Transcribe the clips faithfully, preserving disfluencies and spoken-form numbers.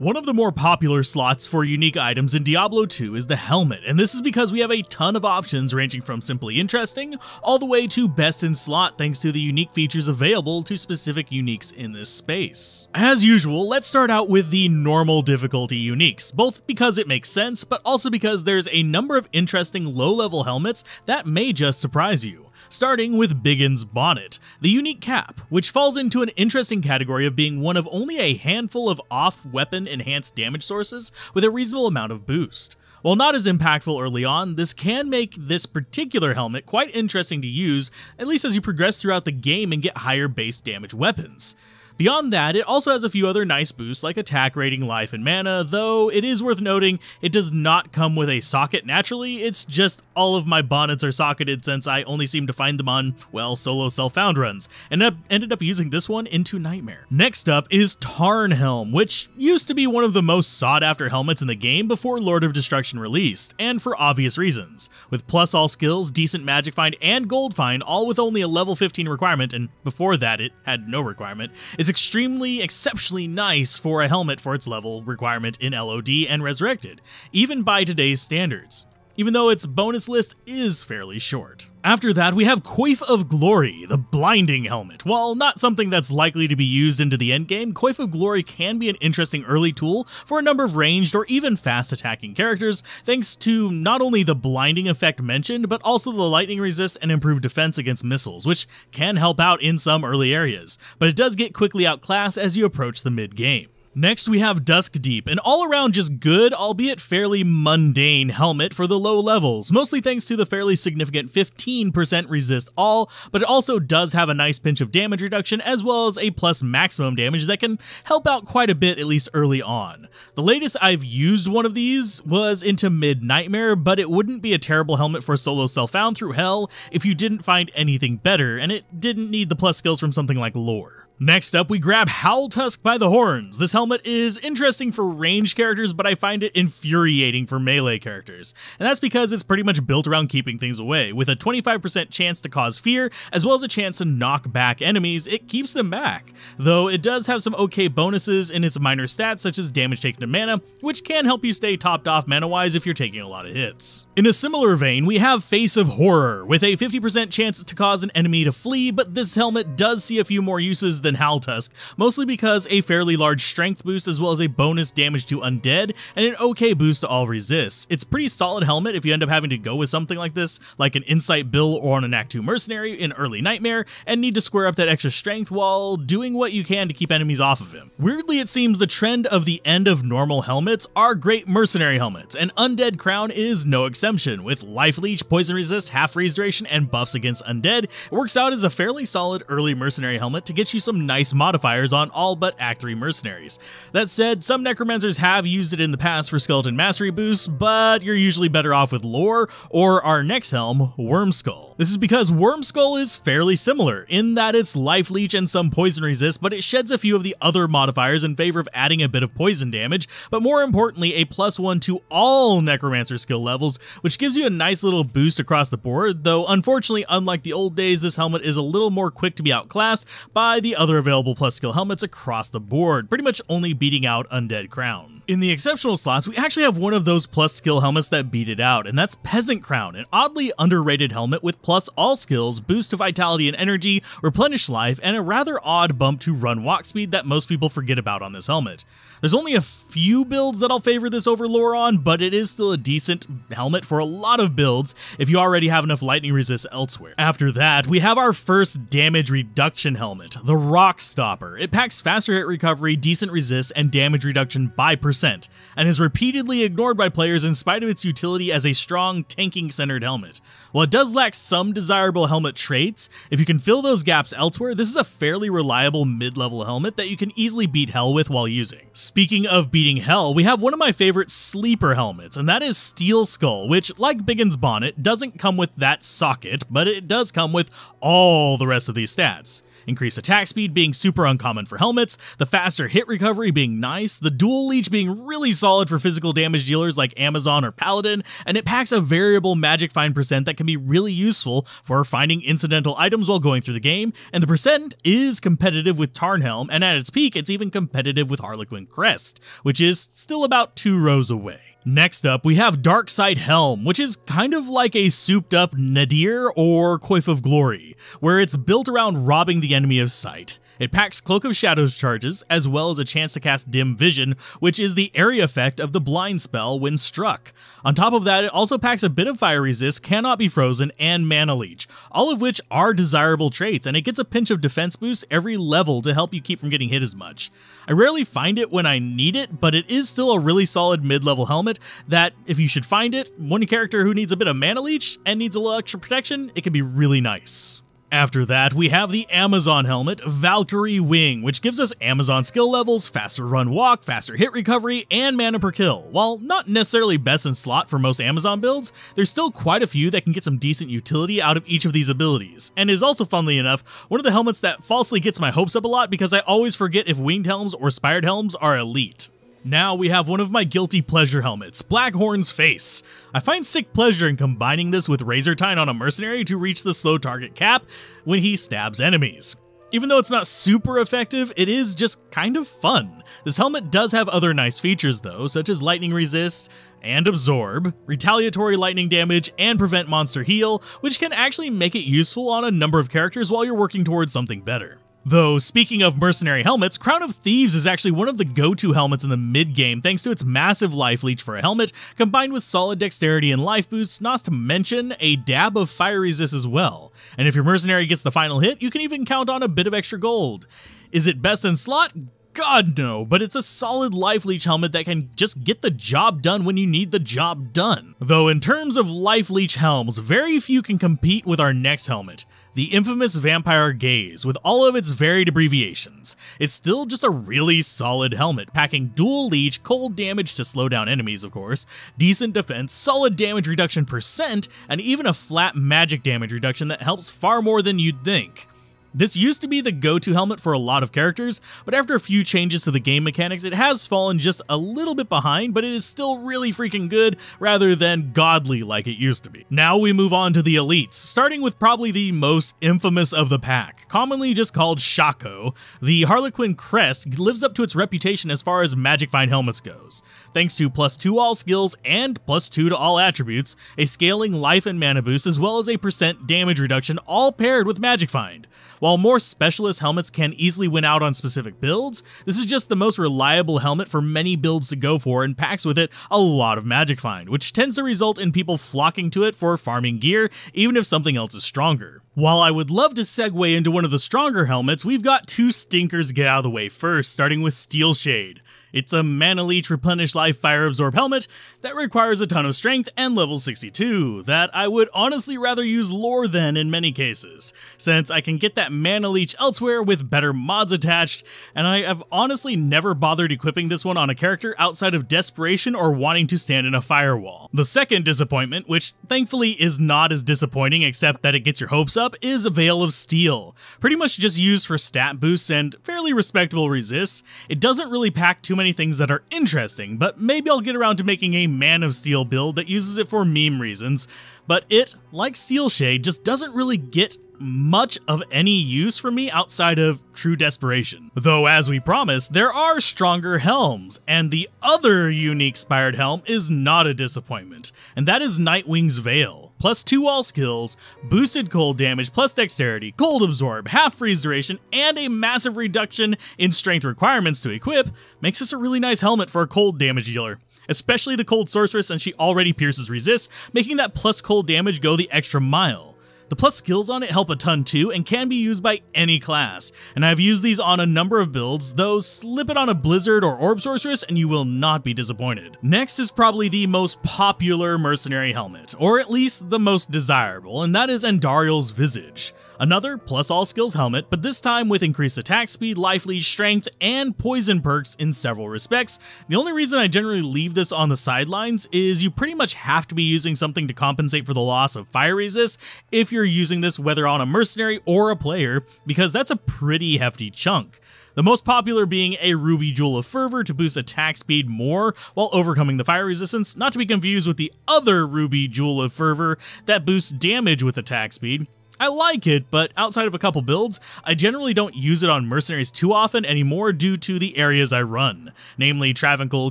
One of the more popular slots for unique items in Diablo two is the helmet, and this is because we have a ton of options ranging from simply interesting all the way to best in slot thanks to the unique features available to specific uniques in this space. As usual, let's start out with the normal difficulty uniques, both because it makes sense, but also because there's a number of interesting low-level helmets that may just surprise you. Starting with Biggin's Bonnet, the unique cap, which falls into an interesting category of being one of only a handful of off-weapon enhanced damage sources with a reasonable amount of boost. While not as impactful early on, this can make this particular helmet quite interesting to use, at least as you progress throughout the game and get higher base damage weapons. Beyond that, it also has a few other nice boosts like attack rating, life, and mana, though it is worth noting it does not come with a socket naturally. It's just all of my bonnets are socketed since I only seem to find them on, well, solo self-found runs, and I ended up using this one into Nightmare. Next up is Tarnhelm, which used to be one of the most sought-after helmets in the game before Lord of Destruction released, and for obvious reasons, with plus all skills, decent magic find, and gold find, all with only a level fifteen requirement, and before that it had no requirement. It's It's extremely, exceptionally nice for a helmet for its level requirement in L O D and Resurrected, even by today's standards, even though its bonus list is fairly short. After that, we have Coif of Glory, the blinding helmet. While not something that's likely to be used into the endgame, Coif of Glory can be an interesting early tool for a number of ranged or even fast attacking characters, thanks to not only the blinding effect mentioned, but also the lightning resist and improved defense against missiles, which can help out in some early areas, but it does get quickly outclassed as you approach the mid-game. Next, we have Dusk Deep, an all-around just good, albeit fairly mundane helmet for the low levels, mostly thanks to the fairly significant fifteen percent resist all, but it also does have a nice pinch of damage reduction as well as a plus maximum damage that can help out quite a bit, at least early on. The latest I've used one of these was into Mid-Nightmare, but it wouldn't be a terrible helmet for solo self-found through hell if you didn't find anything better, and it didn't need the plus skills from something like Lore. Next up, we grab Howltusk by the horns. This helmet is interesting for ranged characters, but I find it infuriating for melee characters. And that's because it's pretty much built around keeping things away. With a twenty-five percent chance to cause fear, as well as a chance to knock back enemies, it keeps them back. Though it does have some okay bonuses in its minor stats, such as damage taken to mana, which can help you stay topped off mana-wise if you're taking a lot of hits. In a similar vein, we have Face of Horror, with a fifty percent chance to cause an enemy to flee, but this helmet does see a few more uses than Howltusk, mostly because a fairly large strength boost as well as a bonus damage to undead and an okay boost to all resists. It's pretty solid helmet if you end up having to go with something like this, like an insight bill or on an Act two mercenary in early Nightmare, and need to square up that extra strength while doing what you can to keep enemies off of him. Weirdly, it seems the trend of the end of normal helmets are great mercenary helmets, and Undead Crown is no exception. With life leech, poison resist, half freeze duration, and buffs against undead, it works out as a fairly solid early mercenary helmet to get you some nice modifiers on all but Act three mercenaries. That said, some necromancers have used it in the past for skeleton mastery boosts, but you're usually better off with Lore or our next helm, Wormskull. This is because Wormskull is fairly similar in that it's life leech and some poison resist, but it sheds a few of the other modifiers in favor of adding a bit of poison damage, but more importantly a plus one to all necromancer skill levels, which gives you a nice little boost across the board, though unfortunately unlike the old days this helmet is a little more quick to be outclassed by the other other available plus skill helmets across the board, pretty much only beating out Undead Crown. In the exceptional slots, we actually have one of those plus skill helmets that beat it out, and that's Peasant Crown, an oddly underrated helmet with plus all skills, boost to vitality and energy, replenish life, and a rather odd bump to run walk speed that most people forget about on this helmet. There's only a few builds that'll favor this over Lore on, but it is still a decent helmet for a lot of builds if you already have enough lightning resist elsewhere. After that, we have our first damage reduction helmet, the Rockstopper. It packs faster hit recovery, decent resist, and damage reduction by percent, and is repeatedly ignored by players in spite of its utility as a strong tanking-centered helmet. While it does lack some desirable helmet traits, if you can fill those gaps elsewhere, this is a fairly reliable mid-level helmet that you can easily beat hell with while using. Speaking of beating hell, we have one of my favorite sleeper helmets, and that is Steel Skull, which, like Biggin's Bonnet, doesn't come with that socket, but it does come with all the rest of these stats. Increased attack speed being super uncommon for helmets, the faster hit recovery being nice, the dual leech being really solid for physical damage dealers like Amazon or Paladin, and it packs a variable magic find percent that can be really useful for finding incidental items while going through the game, and the percent is competitive with Tarnhelm, and at its peak it's even competitive with Harlequin Crest, which is still about two rows away. Next up, we have Dark Sight Helm, which is kind of like a souped-up Nadir or Coif of Glory, where it's built around robbing the enemy of sight. It packs Cloak of Shadows charges, as well as a chance to cast Dim Vision, which is the area effect of the blind spell when struck. On top of that, it also packs a bit of fire resist, cannot be frozen, and mana leech, all of which are desirable traits, and it gets a pinch of defense boost every level to help you keep from getting hit as much. I rarely find it when I need it, but it is still a really solid mid-level helmet that, if you should find it, one character who needs a bit of mana leech and needs a little extra protection, it can be really nice. After that, we have the Amazon helmet, Valkyrie Wing, which gives us Amazon skill levels, faster run walk, faster hit recovery, and mana per kill. While not necessarily best in slot for most Amazon builds, there's still quite a few that can get some decent utility out of each of these abilities, and is also, funnily enough, one of the helmets that falsely gets my hopes up a lot because I always forget if winged helms or spired helms are elite. Now we have one of my guilty pleasure helmets, Blackhorn's Face. I find sick pleasure in combining this with Razor Tine on a mercenary to reach the slow target cap when he stabs enemies. Even though it's not super effective, it is just kind of fun. This helmet does have other nice features though, such as lightning resist and absorb, retaliatory lightning damage, and prevent monster heal, which can actually make it useful on a number of characters while you're working towards something better. Though, speaking of mercenary helmets, Crown of Thieves is actually one of the go-to helmets in the mid-game thanks to its massive life leech for a helmet, combined with solid dexterity and life boosts, not to mention a dab of fire resist as well. And if your mercenary gets the final hit, you can even count on a bit of extra gold. Is it best in slot? God no, but it's a solid life leech helmet that can just get the job done when you need the job done. Though in terms of life leech helms, very few can compete with our next helmet, the infamous Vampire Gaze, with all of its varied abbreviations. It's still just a really solid helmet, packing dual leech, cold damage to slow down enemies of course, decent defense, solid damage reduction percent, and even a flat magic damage reduction that helps far more than you'd think. This used to be the go-to helmet for a lot of characters, but after a few changes to the game mechanics, it has fallen just a little bit behind, but it is still really freaking good rather than godly like it used to be. Now we move on to the elites, starting with probably the most infamous of the pack, commonly just called Shako. The Harlequin Crest lives up to its reputation as far as magic find helmets goes, thanks to plus two all skills and plus two to all attributes, a scaling life and mana boost, as well as a percent damage reduction, all paired with magic find. While more specialist helmets can easily win out on specific builds, this is just the most reliable helmet for many builds to go for, and packs with it a lot of magic find, which tends to result in people flocking to it for farming gear, even if something else is stronger. While I would love to segue into one of the stronger helmets, we've got two stinkers to get out of the way first, starting with Steel Shade. It's a mana leech, replenish life, fire absorb helmet that requires a ton of strength and level sixty-two, that I would honestly rather use lore than in many cases, since I can get that mana leech elsewhere with better mods attached, and I have honestly never bothered equipping this one on a character outside of desperation or wanting to stand in a firewall. The second disappointment, which thankfully is not as disappointing except that it gets your hopes up, is Veil of Steel. Pretty much just used for stat boosts and fairly respectable resists, it doesn't really pack too many things that are interesting, but maybe I'll get around to making a Man of Steel build that uses it for meme reasons, but it, like Steel Shade, just doesn't really get much of any use for me outside of true desperation. Though, as we promised, there are stronger helms, and the other unique spired helm is not a disappointment, and that is Nightwing's Veil. Plus two all skills, boosted cold damage, plus dexterity, cold absorb, half freeze duration, and a massive reduction in strength requirements to equip, makes this a really nice helmet for a cold damage dealer, especially the cold sorceress, and she already pierces resist, making that plus cold damage go the extra mile. The plus skills on it help a ton too, and can be used by any class, and I've used these on a number of builds, though slip it on a Blizzard or Orb Sorceress and you will not be disappointed. Next is probably the most popular mercenary helmet, or at least the most desirable, and that is Andariel's Visage. Another plus all skills helmet, but this time with increased attack speed, life lead, strength, and poison perks in several respects. The only reason I generally leave this on the sidelines is you pretty much have to be using something to compensate for the loss of fire resist if you're using this whether on a mercenary or a player, because that's a pretty hefty chunk. The most popular being a Ruby Jewel of Fervor to boost attack speed more while overcoming the fire resistance, not to be confused with the other Ruby Jewel of Fervor that boosts damage with attack speed. I like it, but outside of a couple builds, I generally don't use it on mercenaries too often anymore due to the areas I run, namely Travancore,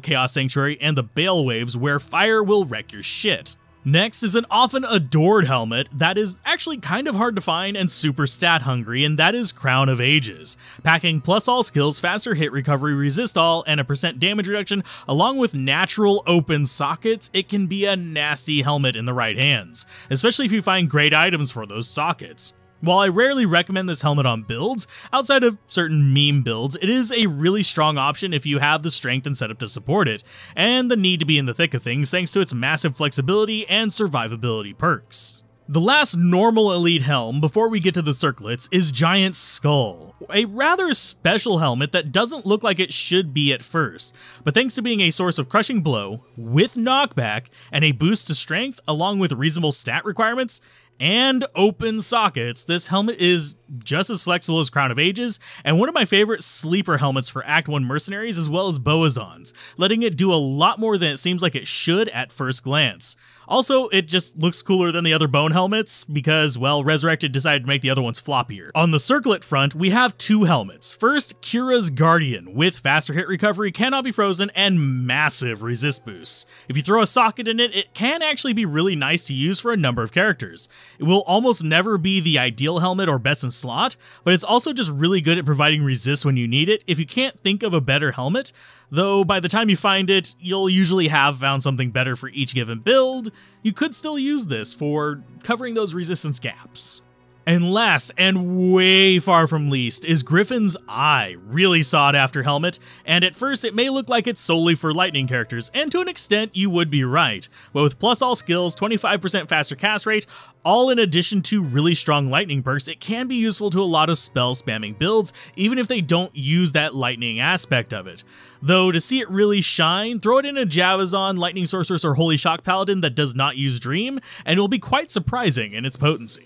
Chaos Sanctuary, and the Bale Waves where fire will wreck your shit. Next is an often adored helmet that is actually kind of hard to find and super stat hungry, and that is Crown of Ages. Packing plus all skills, faster hit recovery, resist all, and a percent damage reduction along with natural open sockets, it can be a nasty helmet in the right hands, especially if you find great items for those sockets. While I rarely recommend this helmet on builds, outside of certain meme builds, it is a really strong option if you have the strength and setup to support it, and the need to be in the thick of things thanks to its massive flexibility and survivability perks. The last normal elite helm before we get to the circlets is Giant Skull, a rather special helmet that doesn't look like it should be at first, but thanks to being a source of crushing blow, with knockback, and a boost to strength along with reasonable stat requirements, and open sockets, this helmet is just as flexible as Crown of Ages, and one of my favorite sleeper helmets for Act one mercenaries as well as Boazons, letting it do a lot more than it seems like it should at first glance. Also, it just looks cooler than the other bone helmets because, well, Resurrected decided to make the other ones floppier. On the circlet front, we have two helmets. First, Kira's Guardian, with faster hit recovery, cannot be frozen, and massive resist boosts. If you throw a socket in it, it can actually be really nice to use for a number of characters. It will almost never be the ideal helmet or best in slot, but it's also just really good at providing resist when you need it if you can't think of a better helmet. Though by the time you find it, you'll usually have found something better for each given build. You could still use this for covering those resistance gaps. And last, and way far from least, is Griffon's Eye, really sought after helmet, and at first it may look like it's solely for lightning characters, and to an extent you would be right, but with plus all skills, twenty-five percent faster cast rate, all in addition to really strong lightning perks, it can be useful to a lot of spell spamming builds, even if they don't use that lightning aspect of it. Though to see it really shine, throw it in a Javazon, Lightning Sorceress, or Holy Shock Paladin that does not use Dream, and it will be quite surprising in its potency.